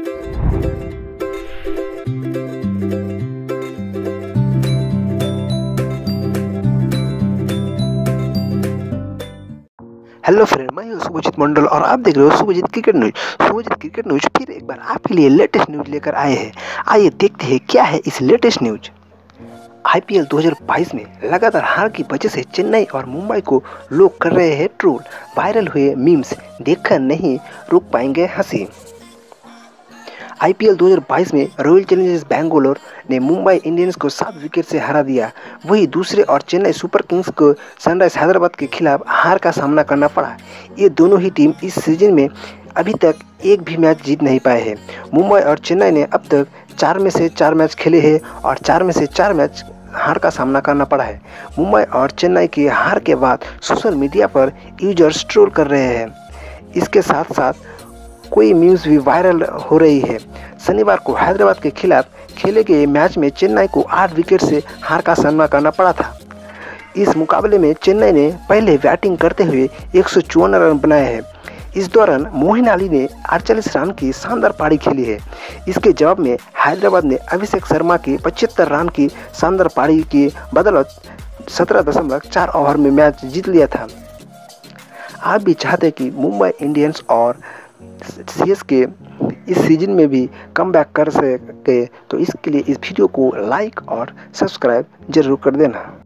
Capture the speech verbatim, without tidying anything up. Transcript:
Hello friend, मैं हूं शुभजीत मंडल और आप देख रहे हो Shubhjeet cricket news. Shubhjeet cricket news फिर एक बार आपके लिए लेटेस्ट न्यूज लेकर आए हैं। आइए देखते हैं क्या है इस लेटेस्ट न्यूज। आईपीएल दो हज़ार बाईस में लगातार हार की वजह से चेन्नई और मुंबई को लोग कर रहे हैं ट्रोल। वायरल हुए मीम्स देखकर नहीं रुक पाएंगे हंसी। आईपीएल दो हज़ार बाईस में रॉयल चैलेंजर्स बैंगलोर ने मुंबई इंडियंस को सात विकेट से हरा दिया। वहीं दूसरे और चेन्नई सुपर किंग्स को सनराइजर्स हैदराबाद के खिलाफ हार का सामना करना पड़ा। ये दोनों ही टीम इस सीजन में अभी तक एक भी मैच जीत नहीं पाए हैं। मुंबई और चेन्नई ने अब तक चार में से चार मैच खेले हैं और चार में से चार मैच हार का सामना करना पड़ा है। मुंबई और चेन्नई की हार के बाद सोशल मीडिया पर यूजर्स ट्रोल कर रहे हैं। इसके साथ साथ कोई न्यूज़ भी वायरल हो रही है। शनिवार को हैदराबाद के खिलाफ खेले गए मैच में चेन्नई को आठ विकेट से हार का सामना करना पड़ा था। इस मुकाबले में चेन्नई ने पहले बैटिंग करते हुए एक सौ चौवन रन बनाए हैं। इस दौरान मोहिन अली ने अड़तालीस रन की शानदार पारी खेली है। इसके जवाब में हैदराबाद ने अभिषेक शर्मा की पचहत्तर रन की शानदार पारी की बदौलत सत्रह दशमलव चार ओवर में मैच जीत लिया था। आप भी चाहते कि मुंबई इंडियंस और सीएसके इस सीजन में भी कमबैक कर सके, तो इसके लिए इस वीडियो को लाइक और सब्सक्राइब जरूर कर देना।